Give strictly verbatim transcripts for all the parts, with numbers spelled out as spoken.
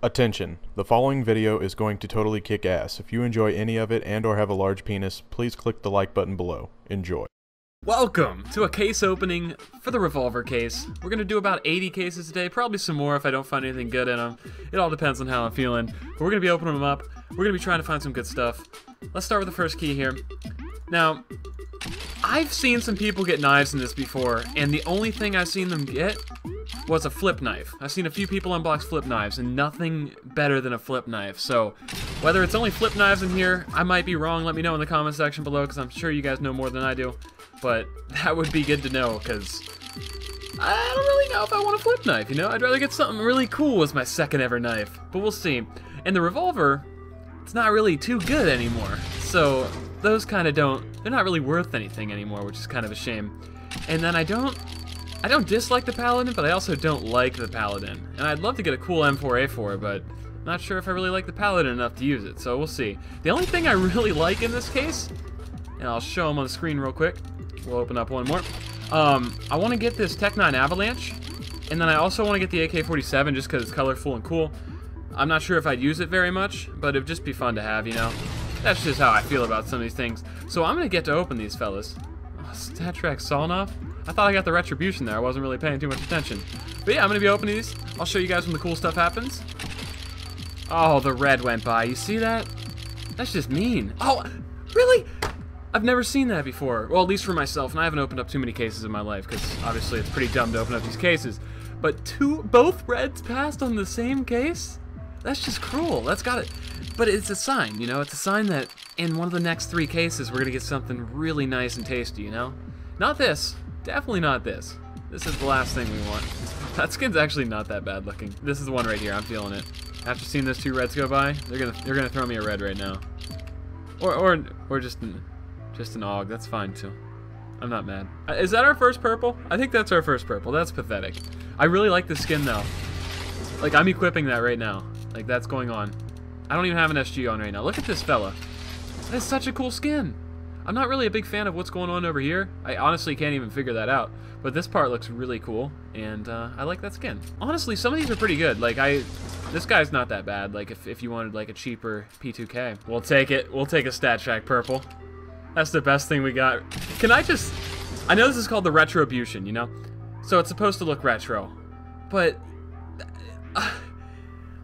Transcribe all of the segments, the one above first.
Attention, the following video is going to totally kick ass. If you enjoy any of it and or have a large penis, please click the like button below. Enjoy. Welcome to a case opening for the revolver case. We're going to do about eighty cases today, probably some more if I don't find anything good in them. It all depends on how I'm feeling. But we're going to be opening them up. We're going to be trying to find some good stuff. Let's start with the first key here. Now, I've seen some people get knives in this before, and the only thing I've seen them get was a flip knife. I've seen a few people unbox flip knives, and nothing better than a flip knife. So, whether it's only flip knives in here, I might be wrong. Let me know in the comment section below, because I'm sure you guys know more than I do. But that would be good to know, because I don't really know if I want a flip knife, you know? I'd rather get something really cool as my second ever knife. But we'll see. And the revolver, it's not really too good anymore. So, those kind of don't, they're not really worth anything anymore, which is kind of a shame. And then I don't, I don't dislike the Paladin, but I also don't like the Paladin. And I'd love to get a cool M four A four, for it, but I'm not sure if I really like the Paladin enough to use it, so we'll see. The only thing I really like in this case, and I'll show them on the screen real quick, we'll open up one more. Um, I want to get this Tec nine Avalanche, and then I also want to get the A K forty-seven just because it's colorful and cool. I'm not sure if I'd use it very much, but it'd just be fun to have, you know? That's just how I feel about some of these things. So I'm going to get to open these fellas. Oh, StatTrak Sawnoff? I thought I got the Retribution there. I wasn't really paying too much attention. But yeah, I'm going to be opening these. I'll show you guys when the cool stuff happens. Oh, the red went by. You see that? That's just mean. Oh, really? I've never seen that before. Well, at least for myself, and I haven't opened up too many cases in my life, because obviously it's pretty dumb to open up these cases. But two, both reds passed on the same case? That's just cruel. That's got it. But it's a sign, you know? It's a sign that in one of the next three cases, we're going to get something really nice and tasty, you know? Not this. Definitely not this. This is the last thing we want. That skin's actually not that bad looking. This is the one right here. I'm feeling it. After seeing those two reds go by, they're gonna they're gonna throw me a red right now, or or or just an, just an A U G. That's fine too. I'm not mad. Is that our first purple? I think that's our first purple. That's pathetic. I really like the skin though. Like I'm equipping that right now. Like that's going on. I don't even have an S G on right now. Look at this fella. That's such a cool skin. I'm not really a big fan of what's going on over here. I honestly can't even figure that out. But this part looks really cool, and uh, I like that skin. Honestly, some of these are pretty good. Like, I, this guy's not that bad. Like, if, if you wanted, like, a cheaper P two K. We'll take it. We'll take a StatTrak purple. That's the best thing we got. Can I just... I know this is called the Retribution, you know? So it's supposed to look retro. But... Uh,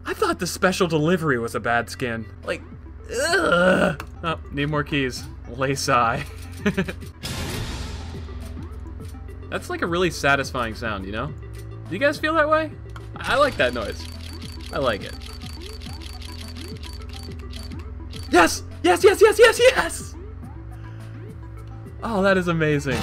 I thought the Special Delivery was a bad skin. Like... Ugh. Oh, need more keys. Lace eye. That's like a really satisfying sound, you know? Do you guys feel that way? I like that noise. I like it. Yes! Yes, yes, yes, yes, yes! Oh, that is amazing.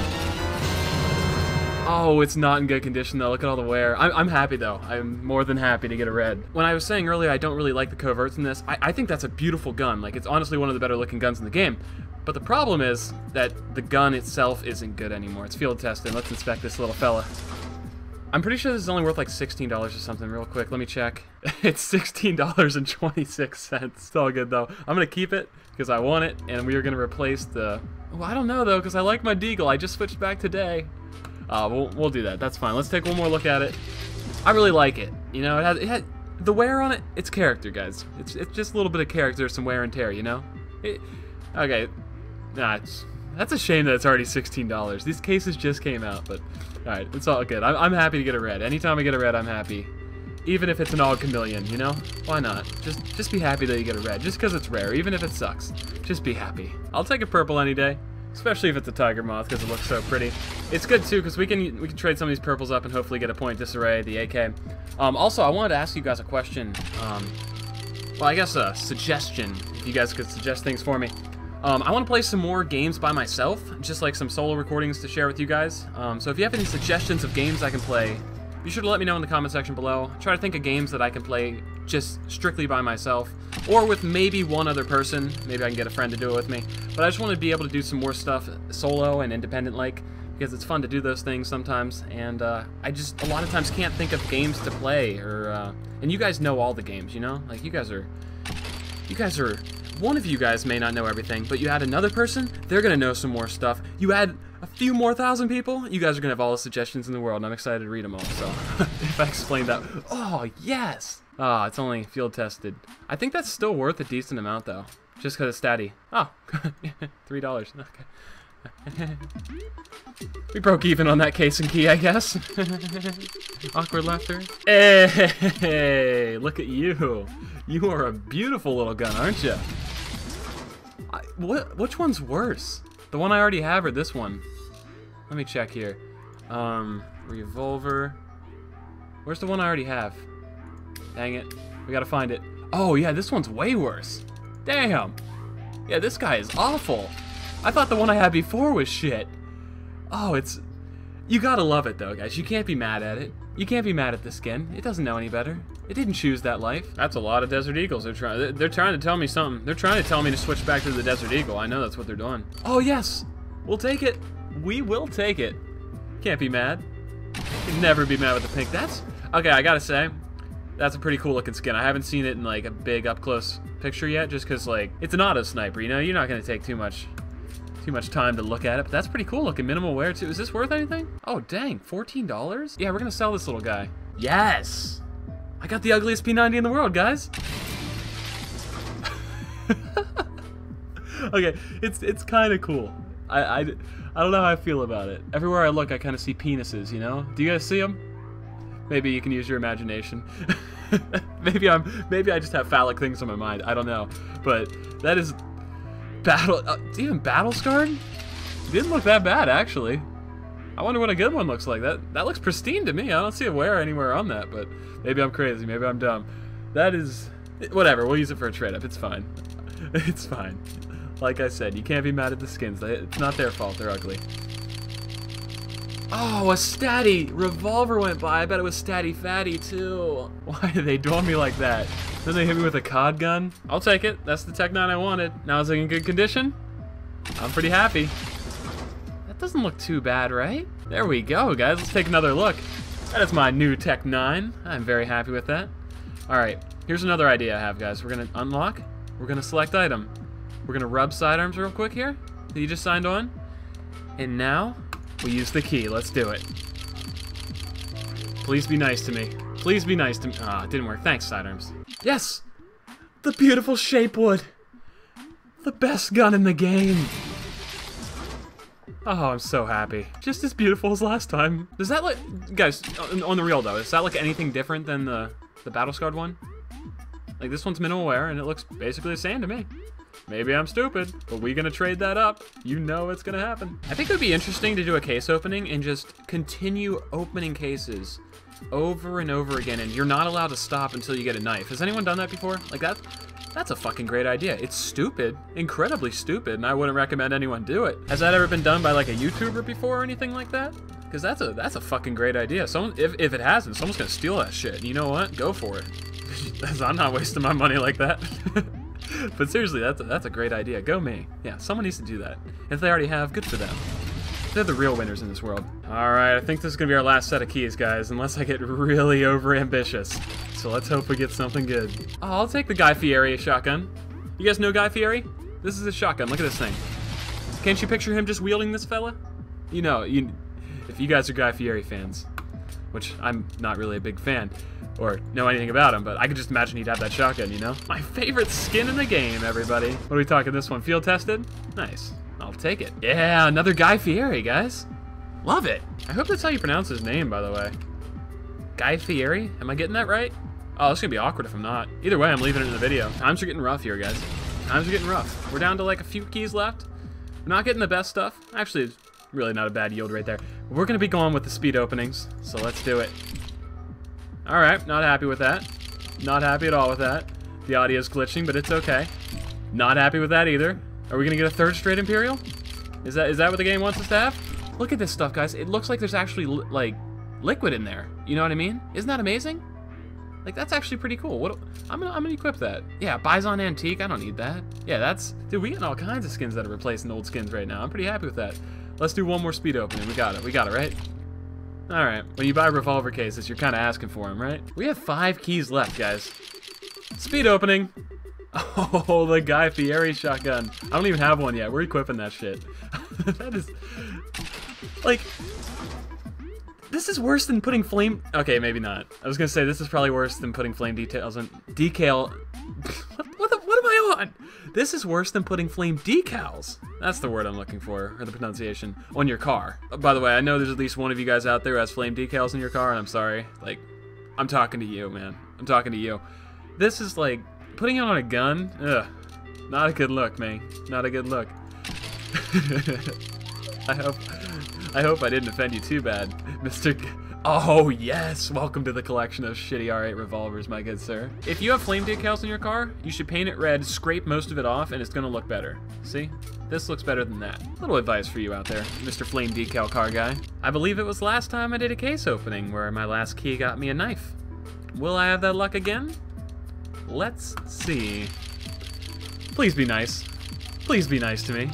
Oh, it's not in good condition though. Look at all the wear. I'm, I'm happy though. I'm more than happy to get a red. When I was saying earlier I don't really like the coverts in this, I, I think that's a beautiful gun. Like, it's honestly one of the better looking guns in the game. But the problem is that the gun itself isn't good anymore. It's field tested. Let's inspect this little fella. I'm pretty sure this is only worth like sixteen dollars or something. Real quick, let me check. It's sixteen dollars and twenty-six cents. It's all good though. I'm gonna keep it because I want it, and we are gonna replace the... Well, I don't know though, because I like my Deagle. I just switched back today. Uh, we'll, we'll do that. That's fine. Let's take one more look at it. I really like it. You know, it had, it had the wear on it. It's character, guys. It's it's just a little bit of character, some wear and tear. You know. It, okay. Nah, it's, that's a shame that it's already sixteen dollars. These cases just came out, but all right, it's all good. I'm, I'm happy to get a red. Anytime I get a red, I'm happy, even if it's an odd chameleon. You know, why not? Just just be happy that you get a red, just because it's rare, even if it sucks. Just be happy. I'll take a purple any day. Especially if it's a tiger moth, because it looks so pretty. It's good too, because we can we can trade some of these purples up and hopefully get a point disarray, the A K. Um, also, I wanted to ask you guys a question. Um, well, I guess a suggestion. If you guys could suggest things for me. Um, I want to play some more games by myself, just like some solo recordings to share with you guys. Um, so if you have any suggestions of games I can play, be sure to let me know in the comment section below. I try to think of games that I can play just strictly by myself, or with maybe one other person. Maybe I can get a friend to do it with me. But I just want to be able to do some more stuff solo and independent-like, because it's fun to do those things sometimes. And uh, I just a lot of times can't think of games to play, or uh, and you guys know all the games, you know? Like you guys are, you guys are. One of you guys may not know everything, but you add another person, they're gonna know some more stuff. You add a few more thousand people, you guys are gonna have all the suggestions in the world, and I'm excited to read them all. So if I explained that, oh yes. Ah, oh, it's only field tested. I think that's still worth a decent amount though, just because it's statty. Oh, three dollars. Okay. We broke even on that case and key, I guess. Awkward laughter. Hey, look at you. You are a beautiful little gun, aren't you? I, what? Which one's worse? The one I already have or this one? Let me check here. Um, revolver. Where's the one I already have? Dang it. We gotta find it. Oh yeah, this one's way worse. Damn. Yeah, this guy is awful. I thought the one I had before was shit. Oh, it's... You gotta love it though, guys. You can't be mad at it. You can't be mad at the skin. It doesn't know any better. It didn't choose that life. That's a lot of Desert Eagles. They're trying. They're trying to tell me something. They're trying to tell me to switch back to the Desert Eagle. I know that's what they're doing. Oh yes, we'll take it. We will take it. Can't be mad. Can never be mad with the pink. That's okay. I gotta say, that's a pretty cool looking skin. I haven't seen it in like a big up close picture yet, just because like it's an auto sniper. You know, you're not gonna take too much, too much time to look at it. But that's pretty cool looking. Minimal wear too. Is this worth anything? Oh dang, fourteen dollars? Yeah, we're gonna sell this little guy. Yes. I got the ugliest P ninety in the world, guys. Okay, it's it's kind of cool. I, I, I don't know how I feel about it. Everywhere I look, I kind of see penises, you know? Do you guys see them? Maybe you can use your imagination. maybe I'm maybe I just have phallic things on my mind. I don't know. But that is battle uh, even Battle Scarred? Didn't look that bad actually. I wonder what a good one looks like. That that looks pristine to me. I don't see a wear anywhere on that, but maybe I'm crazy. Maybe I'm dumb. That is... Whatever. We'll use it for a trade-up. It's fine. It's fine. Like I said, you can't be mad at the skins. It's not their fault. They're ugly. Oh, a statty revolver went by. I bet it was statty fatty, too. Why do they do me like that? Then they hit me with a C O D gun? I'll take it. That's the Tec nine I wanted. Now it's like in good condition. I'm pretty happy. Doesn't look too bad, right? There we go, guys. Let's take another look. That is my new Tec nine. I'm very happy with that. All right, here's another idea I have, guys. We're gonna unlock. We're gonna select item. We're gonna rub sidearms real quick here that you just signed on. And now we use the key. Let's do it. Please be nice to me. Please be nice to me. Ah, oh, it didn't work. Thanks, sidearms. Yes, the beautiful Shape Wood. The best gun in the game. Oh, I'm so happy. Just as beautiful as last time. Does that look... Guys, on the real though, does that look anything different than the, the Battle Scarred one? Like, this one's minimal wear, and it looks basically the same to me. Maybe I'm stupid, but we're gonna trade that up. You know it's gonna happen. I think it would be interesting to do a case opening and just continue opening cases over and over again, and you're not allowed to stop until you get a knife. Has anyone done that before? Like, that, that's a fucking great idea. It's stupid, incredibly stupid, and I wouldn't recommend anyone do it. Has that ever been done by like a YouTuber before or anything like that? Because that's a that's a fucking great idea. Someone, if, if it hasn't, someone's gonna steal that shit. And you know what? Go for it. Because I'm not wasting my money like that. But seriously, that's a, that's a great idea. Go me. Yeah, someone needs to do that. If they already have, good for them. They're the real winners in this world. All right, I think this is gonna be our last set of keys, guys, unless I get really overambitious. So let's hope we get something good. Oh, I'll take the Guy Fieri shotgun. You guys know Guy Fieri? This is a shotgun, look at this thing. Can't you picture him just wielding this fella? You know, you, if you guys are Guy Fieri fans, which I'm not really a big fan, or know anything about him, but I could just imagine he'd have that shotgun, you know? My favorite skin in the game, everybody. What are we talking, this one, field tested? Nice. I'll take it. Yeah, another Guy Fieri, guys. Love it. I hope that's how you pronounce his name, by the way. Guy Fieri? Am I getting that right? Oh, it's gonna be awkward if I'm not. Either way, I'm leaving it in the video. Times are getting rough here, guys. Times are getting rough. We're down to like a few keys left. We're not getting the best stuff. Actually, it's really not a bad yield right there. We're gonna be going with the speed openings, so let's do it. All right, not happy with that. Not happy at all with that. The audio's glitching, but it's okay. Not happy with that either. Are we gonna get a third straight Imperial? Is that is that what the game wants us to have? Look at this stuff, guys. It looks like there's actually li like liquid in there. You know what I mean? Isn't that amazing? Like that's actually pretty cool. What I'm gonna I'm gonna equip that. Yeah, Bison Antique. I don't need that. Yeah, that's dude. We getting all kinds of skins that are replacing old skins right now. I'm pretty happy with that. Let's do one more speed opening. We got it. We got it right. All right. When you buy revolver cases, you're kind of asking for them, right? We have five keys left, guys. Speed opening. Oh, the Guy Fieri shotgun. I don't even have one yet. We're equipping that shit. That is Like, this is worse than putting flame... Okay, maybe not. I was gonna say, this is probably worse than putting flame details on... Decal... what, what, the, what am I on? This is worse than putting flame decals. That's the word I'm looking for, or the pronunciation, on your car. By the way, I know there's at least one of you guys out there who has flame decals in your car, and I'm sorry. Like, I'm talking to you, man. I'm talking to you. This is like... Putting it on a gun? Ugh. Not a good look, man. Not a good look. I hope... I hope I didn't offend you too bad, Mister G. Oh, yes! Welcome to the collection of shitty R eight revolvers, my good sir. If you have flame decals in your car, you should paint it red, scrape most of it off, and it's gonna look better. See? This looks better than that. Little advice for you out there, Mister Flame Decal Car Guy. I believe it was last time I did a case opening where my last key got me a knife. Will I have that luck again? Let's see. Please be nice. Please be nice to me.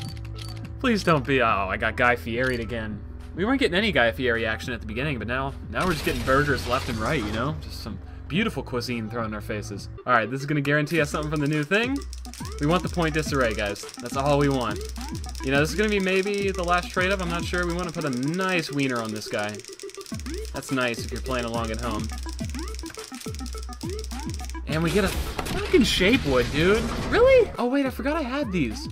Please don't be... Oh, I got Guy Fieri'd again. We weren't getting any Guy Fieri action at the beginning, but now now we're just getting burgers left and right, you know? Just some beautiful cuisine thrown in our faces. All right, this is gonna guarantee us something from the new thing. We want the point disarray, guys. That's all we want. You know, this is gonna be maybe the last trade-up, I'm not sure. We wanna put a nice wiener on this guy. That's nice if you're playing along at home. And we get a fucking Shape Wood, dude. Really? Oh wait, I forgot I had these.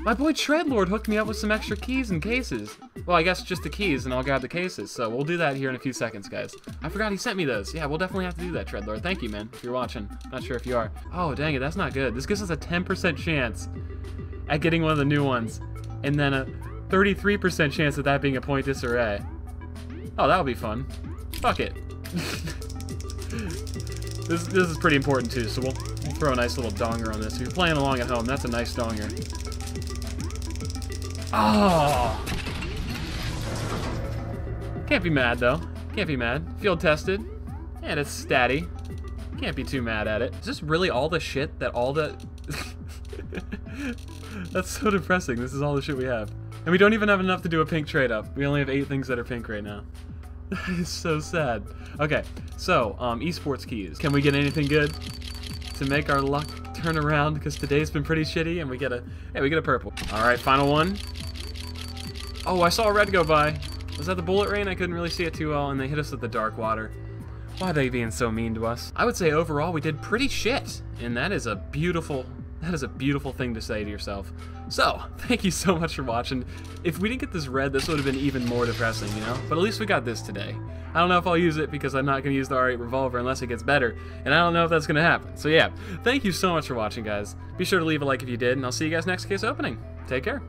My boy Treadlord hooked me up with some extra keys and cases. Well, I guess just the keys, and I'll grab the cases, so we'll do that here in a few seconds, guys. I forgot he sent me those. Yeah, we'll definitely have to do that, Treadlord. Thank you, man, if you're watching. Not sure if you are. Oh, dang it, that's not good. This gives us a ten percent chance at getting one of the new ones, and then a thirty-three percent chance of that being a point disarray. Oh, that'll be fun. Fuck it. this, this is pretty important, too, so we'll throw a nice little donger on this. If you're playing along at home, that's a nice donger. Oh! Can't be mad though. Can't be mad. Field tested. And it's statty. Can't be too mad at it. Is this really all the shit that all the... That's so depressing. This is all the shit we have. And we don't even have enough to do a pink trade-up. We only have eight things that are pink right now. That is so sad. Okay, so, um, esports keys. Can we get anything good to make our luck turn around? Because today's been pretty shitty and we get a... Hey, we get a purple. Alright, final one. Oh, I saw a red go by. Was that the Bullet Rain? I couldn't really see it too well, and they hit us with the Dark Water. Why are they being so mean to us? I would say overall we did pretty shit, and that is a beautiful, that is a beautiful thing to say to yourself. So, thank you so much for watching. If we didn't get this red, this would have been even more depressing, you know? But at least we got this today. I don't know if I'll use it because I'm not going to use the R eight revolver unless it gets better, and I don't know if that's going to happen. So yeah, thank you so much for watching, guys. Be sure to leave a like if you did, and I'll see you guys next case opening. Take care.